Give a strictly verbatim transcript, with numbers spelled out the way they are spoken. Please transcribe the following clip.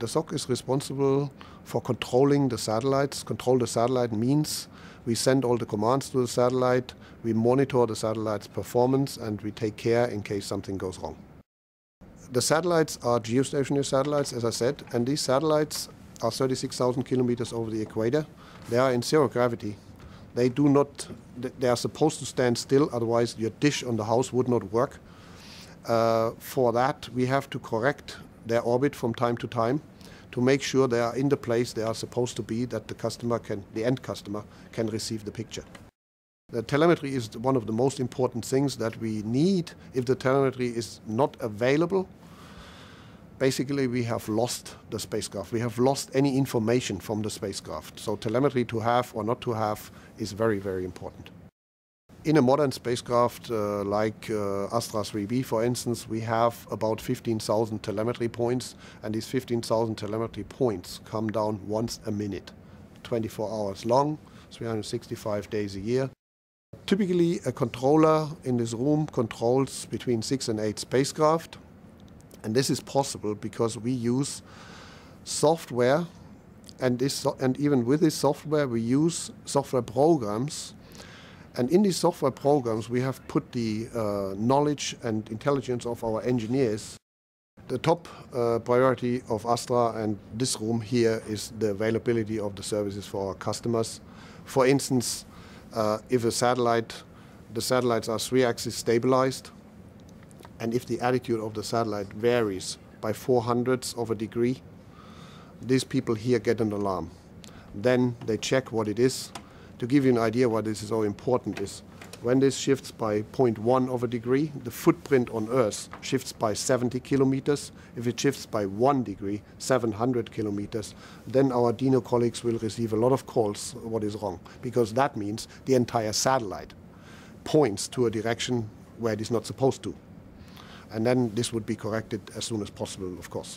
The S O C is responsible for controlling the satellites. Control the satellite means we send all the commands to the satellite, we monitor the satellite's performance, and we take care in case something goes wrong. The satellites are geostationary satellites, as I said, and these satellites are thirty-six thousand kilometers over the equator. They are in zero gravity. They do not, they are supposed to stand still, otherwise your dish on the house would not work. Uh, for that, we have to correct their orbit from time to time to make sure they are in the place they are supposed to be, that the customer can, the end customer can receive the picture. The telemetry is one of the most important things that we need. If the telemetry is not available, basically we have lost the spacecraft. We have lost any information from the spacecraft. So telemetry to have or not to have is very, very important. In a modern spacecraft uh, like uh, Astra three B, for instance, we have about fifteen thousand telemetry points, and these fifteen thousand telemetry points come down once a minute, twenty-four hours long, three hundred sixty-five days a year. Typically, a controller in this room controls between six and eight spacecraft, and this is possible because we use software, and, this, and even with this software, we use software programs. And in these software programs, we have put the uh, knowledge and intelligence of our engineers. The top uh, priority of Astra and this room here is the availability of the services for our customers. For instance, uh, if a satellite, the satellites are three-axis stabilized, and if the attitude of the satellite varies by four hundredths of a degree, these people here get an alarm. Then they check what it is. To give you an idea why this is so important is when this shifts by zero point one of a degree, the footprint on Earth shifts by seventy kilometers. If it shifts by one degree, seven hundred kilometers, then our DINO colleagues will receive a lot of calls what is wrong, because that means the entire satellite points to a direction where it is not supposed to. And then this would be corrected as soon as possible, of course.